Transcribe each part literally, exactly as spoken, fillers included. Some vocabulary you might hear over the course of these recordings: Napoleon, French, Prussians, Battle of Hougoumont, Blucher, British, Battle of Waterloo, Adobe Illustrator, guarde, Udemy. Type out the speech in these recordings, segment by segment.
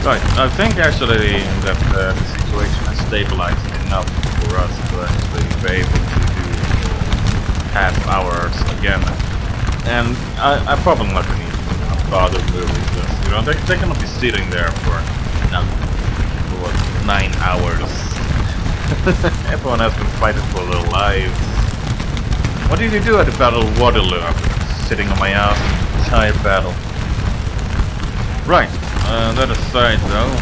Right, I think actually that uh, the situation has stabilized enough for us to actually be able to do half hours again. And I, I probably not need to bother moving this. You know, they, they cannot be sitting there for, no, for what, nine hours. Everyone has been fighting for their lives. What did you do at the Battle of Waterloo? I'm sitting on my ass the entire battle. Right. Uh, that aside though,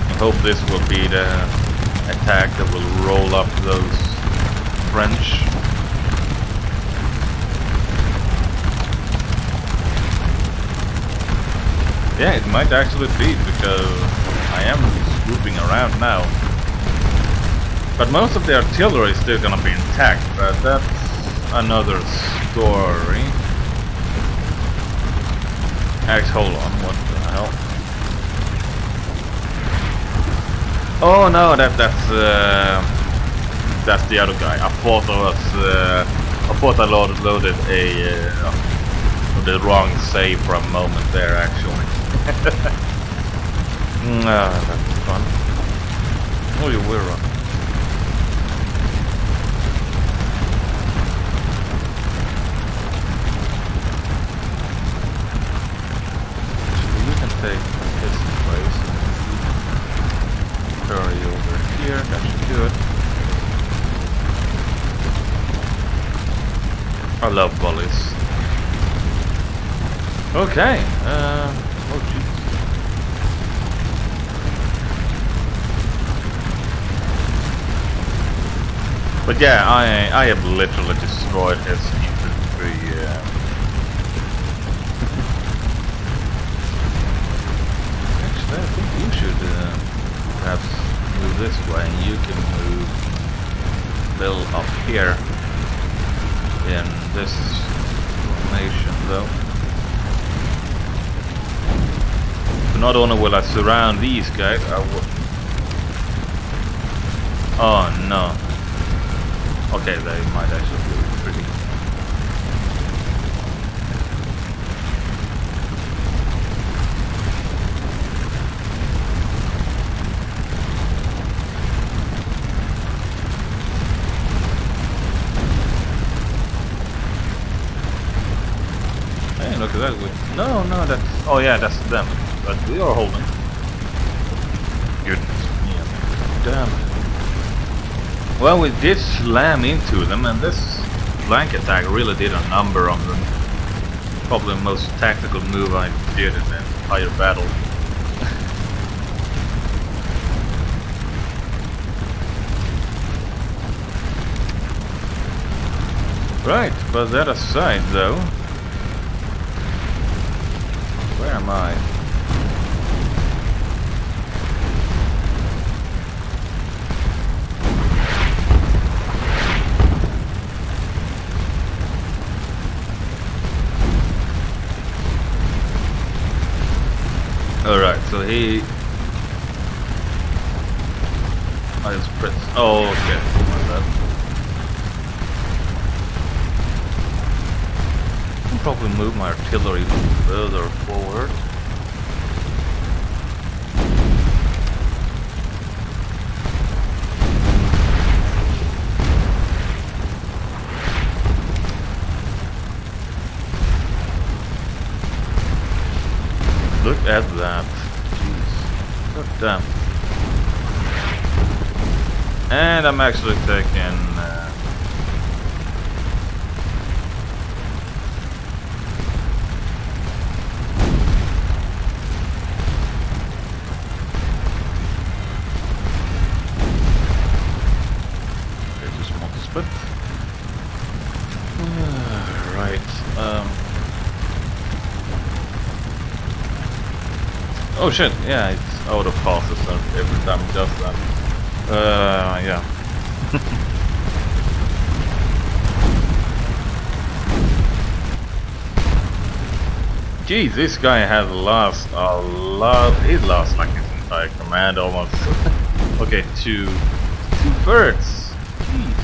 I hope this will be the attack that will roll up those French. Yeah, it might actually be, because I am swooping around now. But most of the artillery is still gonna be intact, but that's another story. Actually, hold on, what the hell? Oh no, that that's uh, that's the other guy. I thought I was uh, I thought I loaded a uh, the wrong save for a moment there. Actually, no, that's fun. Oh, you were wrong. Take this place. Hurry over here, that should do it. I love volleys. Okay, uh, oh jeez. But yeah, I I have literally destroyed his infantry. Uh, I think you should uh, perhaps move this way, and you can move Bill up here in this formation though. So not only will I surround these guys, I will... Oh no. Okay, they might actually be pretty. That we, no, no, that's... Oh yeah, that's them. But we are holding. Goodness me. Damn. Well, we did slam into them, and this flank attack really did a number on them. Probably the most tactical move I did in the entire battle. Right, but that aside though... Where am I? Alright, so he... I just press... Oh, okay. My bad. I'll probably move my artillery further forward. Look at that. Jeez. God damn. And I'm actually taking uh, oh shit, yeah, it's out of passes every time it does that. Uh, yeah. Jeez, this guy has lost a lot. He's lost like his entire command almost. Okay, two, two birds. Jeez.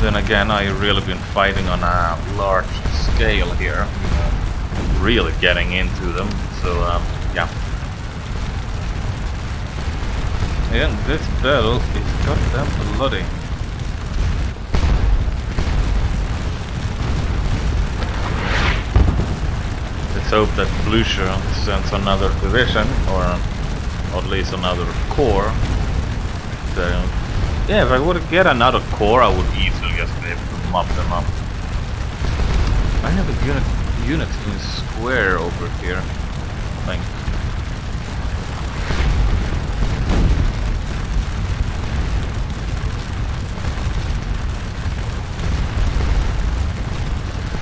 Then again, I've really been fighting on a large scale here. I'm really getting into them, so um, yeah. And this battle is goddamn bloody. Let's hope that Blucher sends another division, or at least another corps. So, yeah, if I would get another corps, I would easily just be able to mop them up. I have a unit unit in square over here, I think.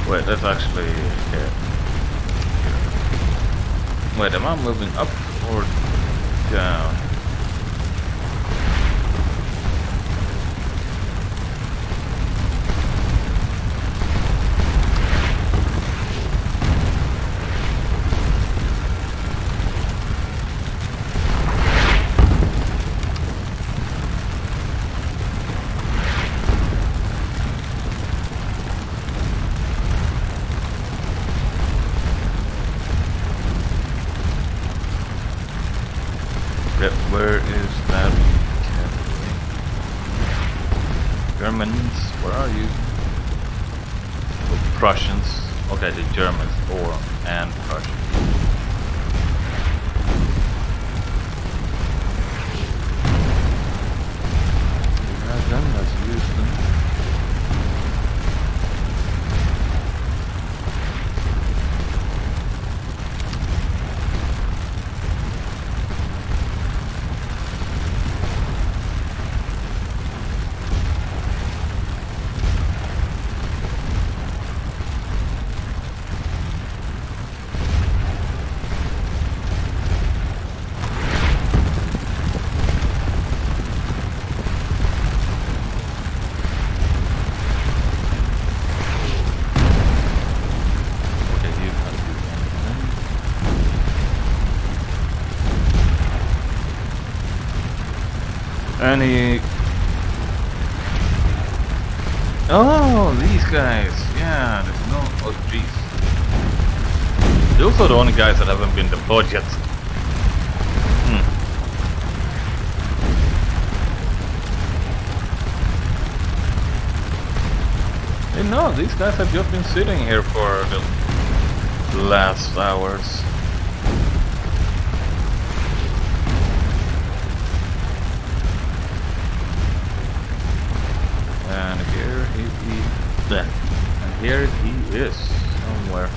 Wait, that's actually here. Wait, am I moving up or down? Where is that cavalry? Germans, where are you? Oh, Prussians. Okay, the Germans or and Prussians. Yeah, then let's use them. Any... Oh, these guys. Yeah, there's no... Oh, jeez. Those are the only guys that haven't been deployed yet. Hmm. Hey, no, these guys have just been sitting here for the last hours. And here he, he then. And here he is somewhere.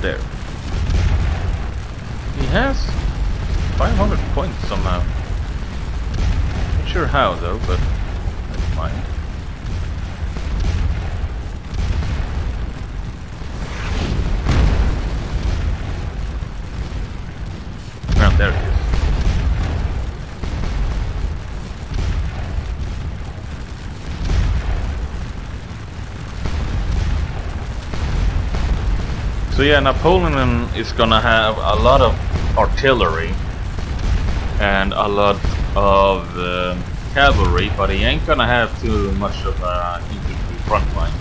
There. He has five hundred points somehow. Not sure how though, but never mind. There it is. So yeah, Napoleon is gonna have a lot of artillery and a lot of uh, cavalry, but he ain't gonna have too much of an infantry front line.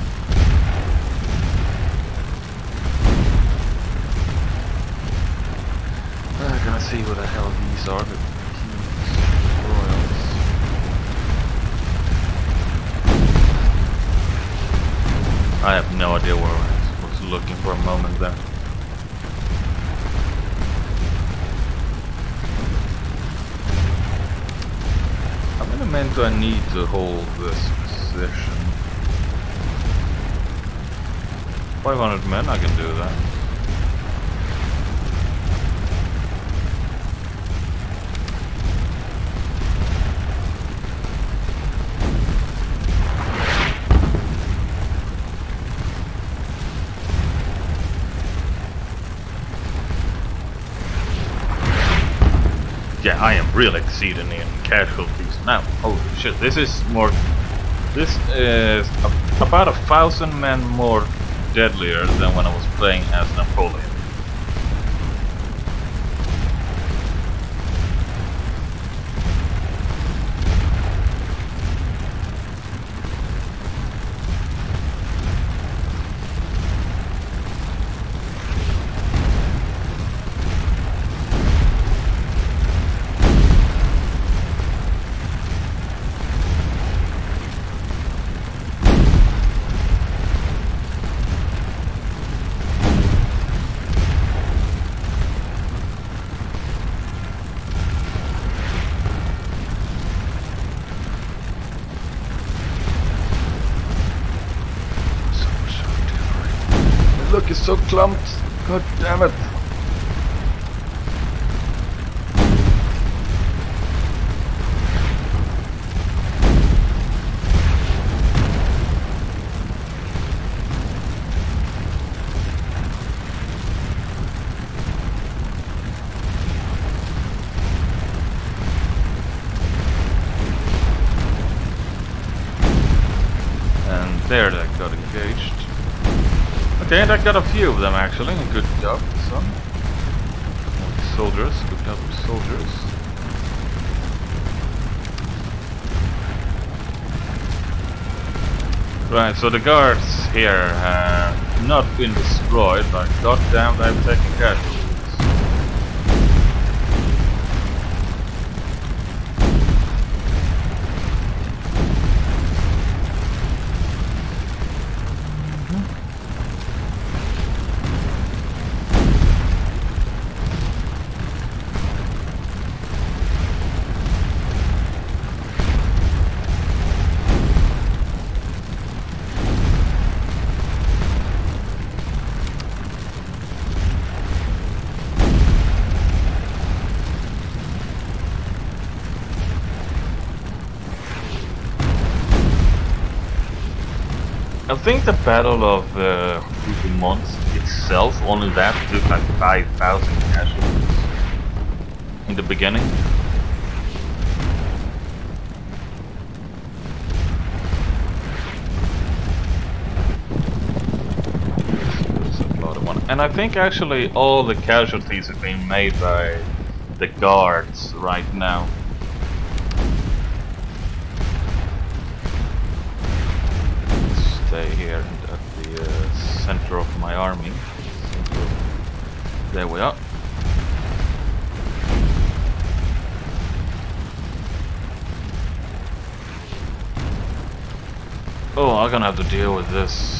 Let's see what the hell these are, the Royals. I have no idea where I was looking for a moment there. How many men do I need to hold this position? five hundred men, I can do that. Yeah, I am really exceeding in casualties now. Holy shit, this is more... This is a, about a thousand men more deadlier than when I was playing as Napoleon. so clumped. God damn it. There, that got engaged. Okay, that got a few of them actually. Good job, son. Soldiers, good job, soldiers. Right, so the guards here have not been destroyed, but goddamn, they've taken casualties. I think the Battle of Hougoumont uh, itself, only that took like five thousand casualties in the beginning. And I think actually all the casualties are being made by the guards right now. Here at the uh, center of my army. There we are. Oh, I'm gonna have to deal with this.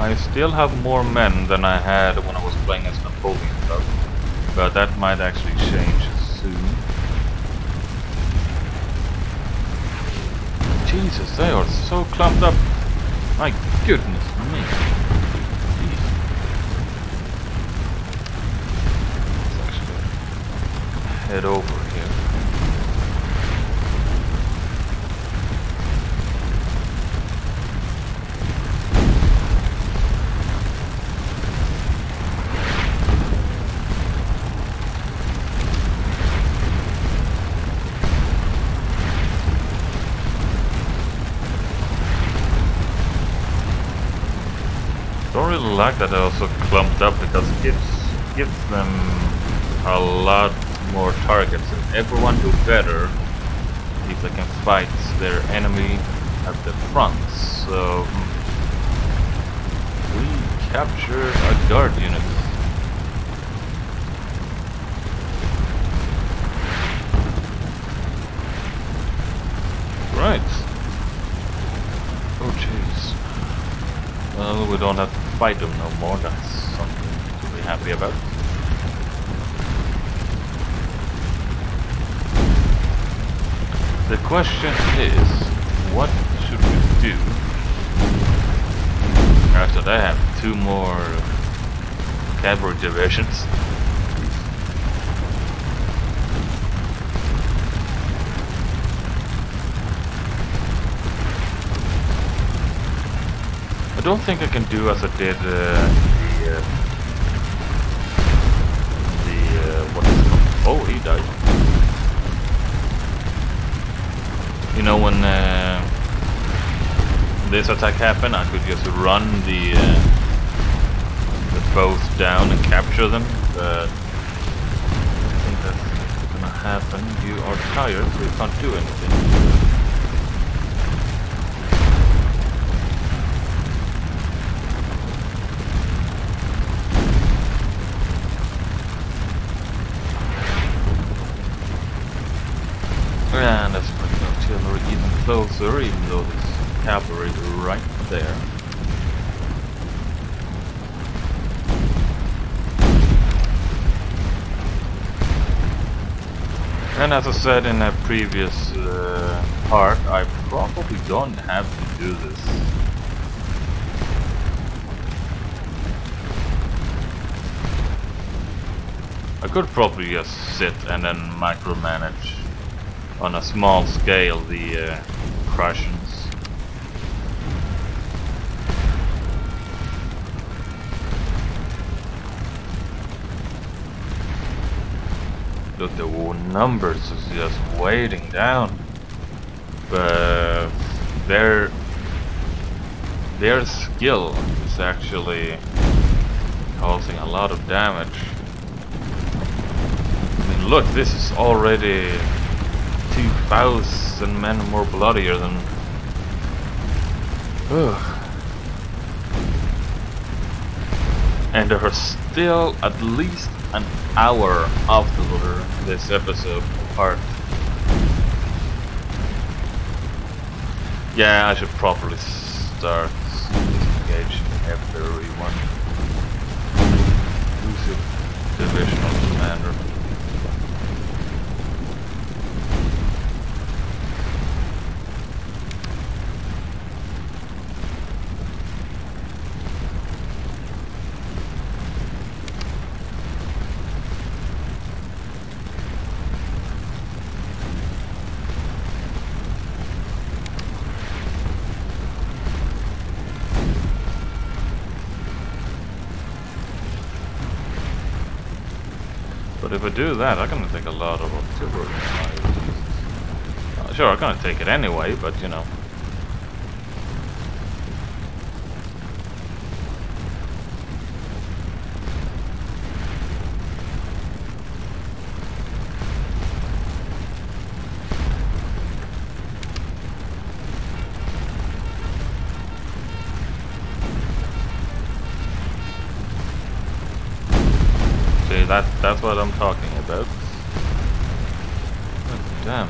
I still have more men than I had when I was playing as Napoleon though, but that might actually change soon. Jesus, they are so clumped up. My goodness me. Let's actually head over here. I don't really like that they're also clumped up, because it gives, gives them a lot more targets, and everyone do better if they can fight their enemy at the front. So we captured a guard unit. Right. Oh jeez. Well, we don't have to fight them no more, that's something to be happy about. The question is, what should we do? After that, I have two more cavalry divisions. I don't think I can do as I did uh, the, uh, the uh, what is it called? Oh, he died. You know, when uh, this attack happened, I could just run the uh, the foes down and capture them, but I don't think that's gonna happen. You are tired, so you can't do anything. And let's bring the artillery even closer, even though this cavalry is right there. And as I said in a previous uh, part, I probably don't have to do this. I could probably just sit and then micromanage on a small scale the uh, Prussians. Look, the numbers is just weighting down, but their their skill is actually causing a lot of damage. I mean, look, this is already two thousand men more bloodier than. Ugh. And there are still at least an hour after this episode apart. Yeah, I should probably start disengaging everyone. Who's your divisional commander? But if I do that, I'm gonna take a lot of artillery. Sure, I'm gonna take it anyway, but you know. That, that's what I'm talking about. Oh, damn.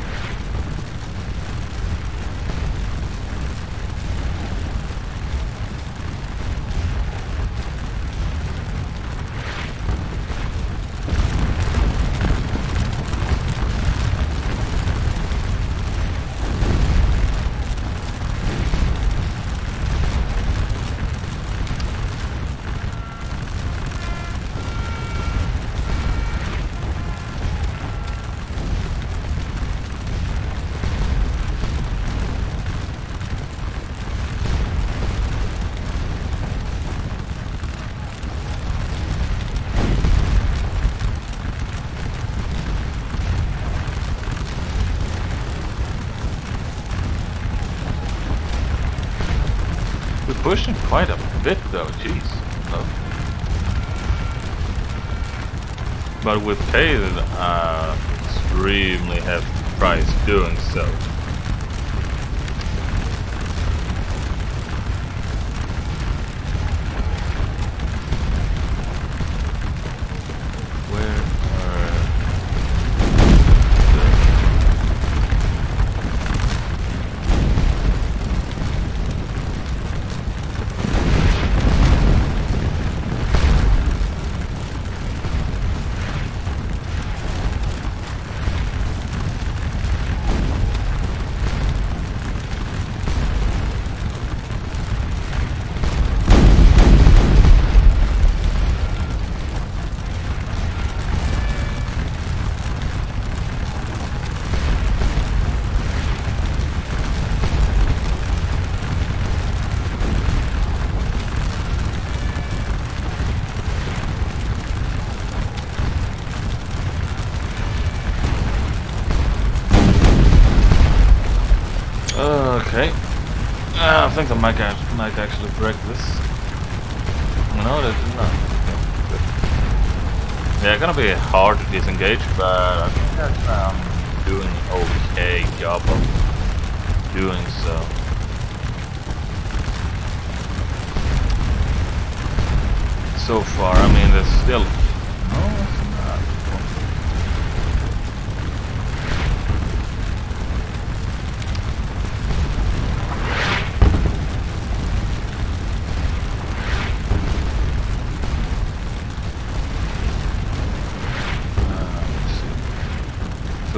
Pushing quite a bit though, jeez. Oh. But we paid an extremely hefty price doing so. Okay, uh, I think I might, might actually break this. No, that did not. Yeah, it's gonna be hard to disengage, but I think that I'm doing an okay job of doing so. So far, I mean, there's still. No.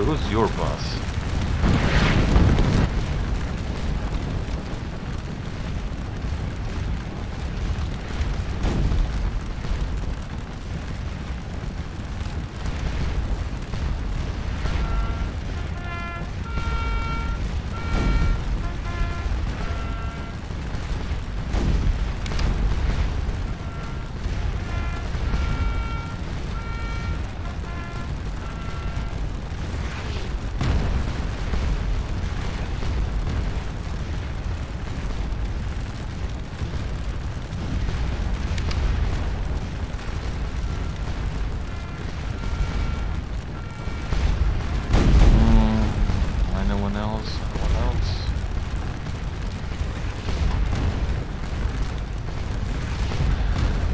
to lose your bus.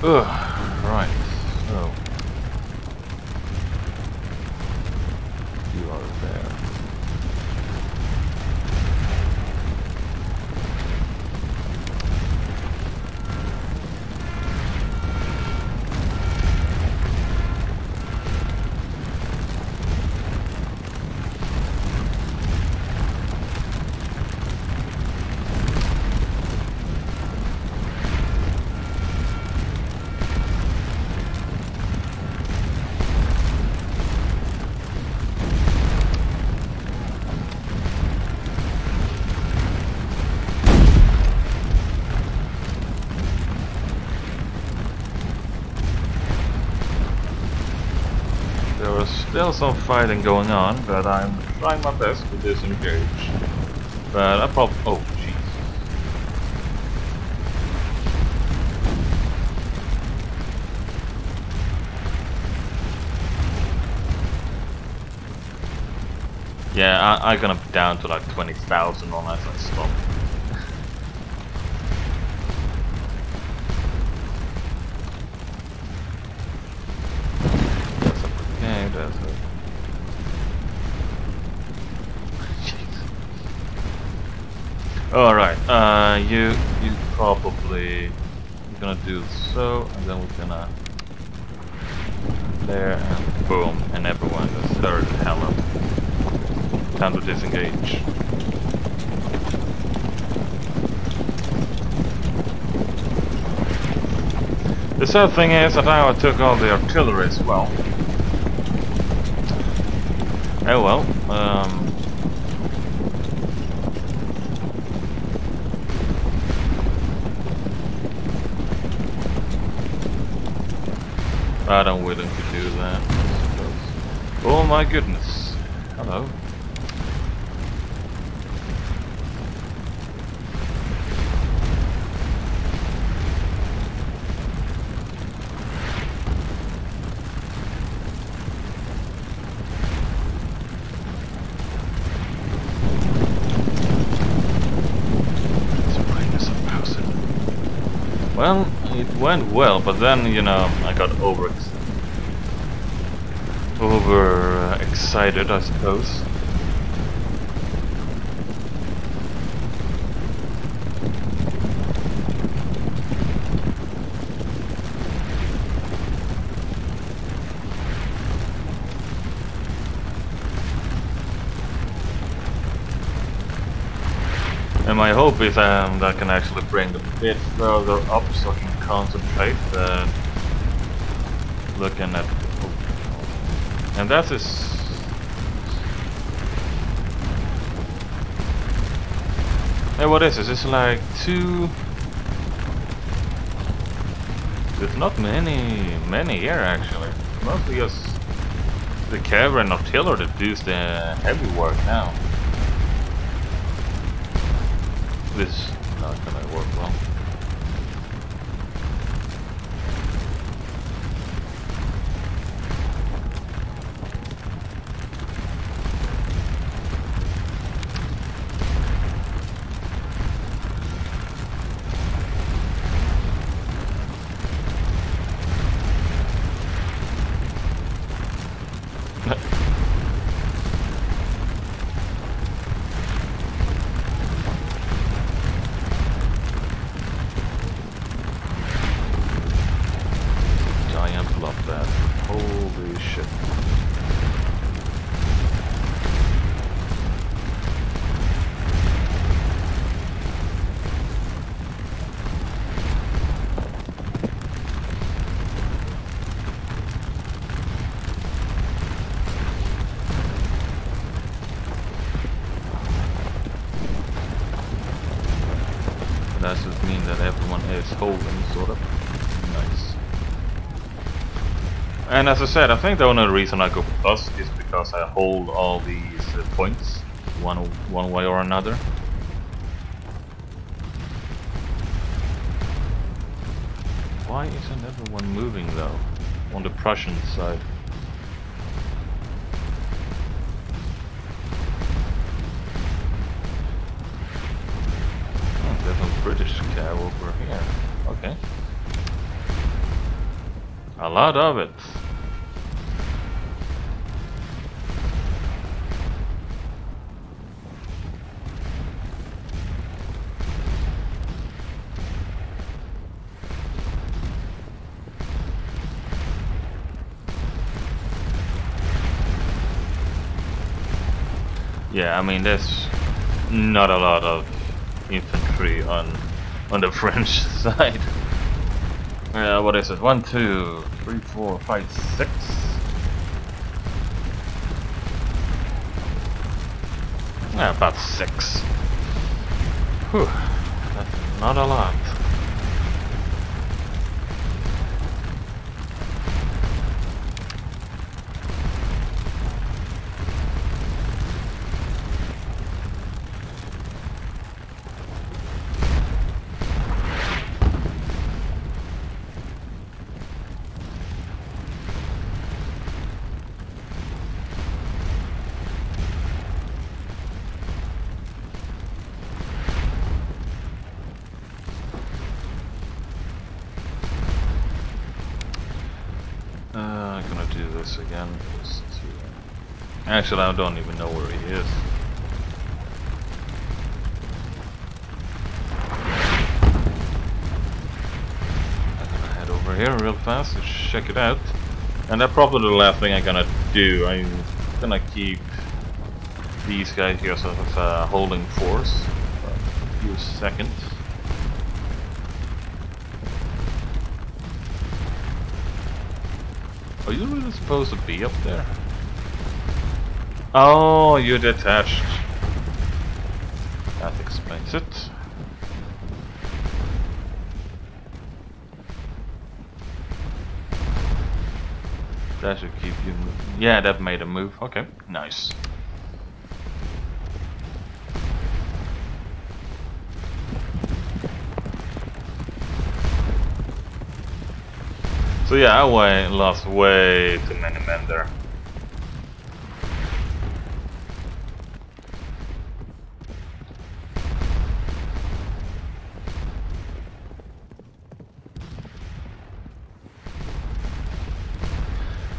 Ugh, right, so you are there. Still some fighting going on, but I'm trying my best to disengage. But I probably... oh, jeez. Yeah, I, I'm gonna be down to like twenty thousand unless I stop. Alright, uh, you you probably you're gonna do so, and then we're gonna there and boom, and everyone the third hello. Time to disengage. The sad thing is that I took all the artillery as well. Oh well, um but I'm willing to do that, I suppose. Oh my goodness. Hello. Well, it went well, but then, you know, I got over over excited, I suppose. And my hope is um, that I can actually bring them a bit further up so I can concentrate uh, looking at oh. And that is hey, what is this? It's like two there's not many many here actually, mostly just the cavalry and artillery that does the heavy work now. This is not gonna work well. that just mean that everyone is holding, sort of. Nice. And as I said, I think the only reason I go plus is because I hold all these uh, points, one one way or another. Why isn't everyone moving though, on the Prussian side? Oh, there's a British cow over here, okay. A lot of it. Yeah, I mean, there's not a lot of infantry on on the French side. Uh, what is it? One, two, three, four, five, six. Yeah, about six. Whew, that's not a lot. Again, just to... Actually, I don't even know where he is. I'm gonna head over here real fast to check it out. And that's probably the last thing I'm gonna do. I'm gonna keep these guys here sort of uh, holding force for a few seconds. Are you really supposed to be up there? Oh, you're detached. That explains it. That should keep you moving. Yeah, that made a move. Okay, nice. So yeah, I way, lost way too many men there. I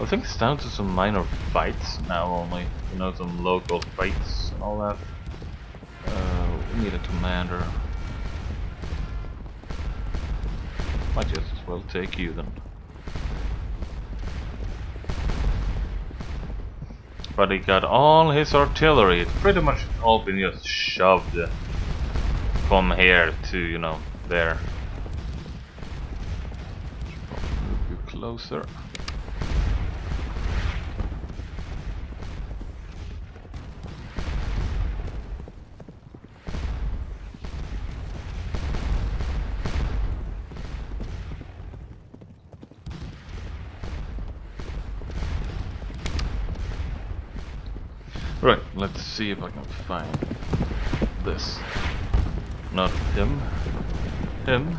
think it's down to some minor fights now only, you know, some local fights and all that. Uh, we need a commander. Might just as well take you then. But he got all his artillery. It's pretty much all been just shoved from here to, you know, there. Move you closer. Right, let's see if I can find this. Not him. Him.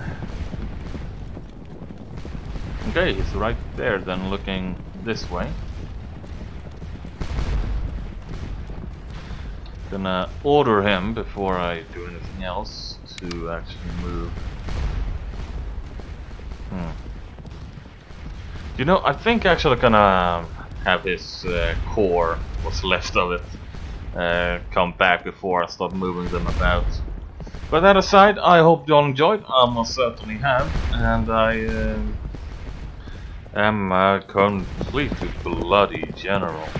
Okay, he's right there then, looking this way. Gonna order him before I do anything else to actually move. Hmm. You know, I think actually gonna have his uh, core, what's left of it, Uh, come back before I stop moving them about. But that aside, I hope you all enjoyed. I most certainly have, and I uh, am a completely bloody general.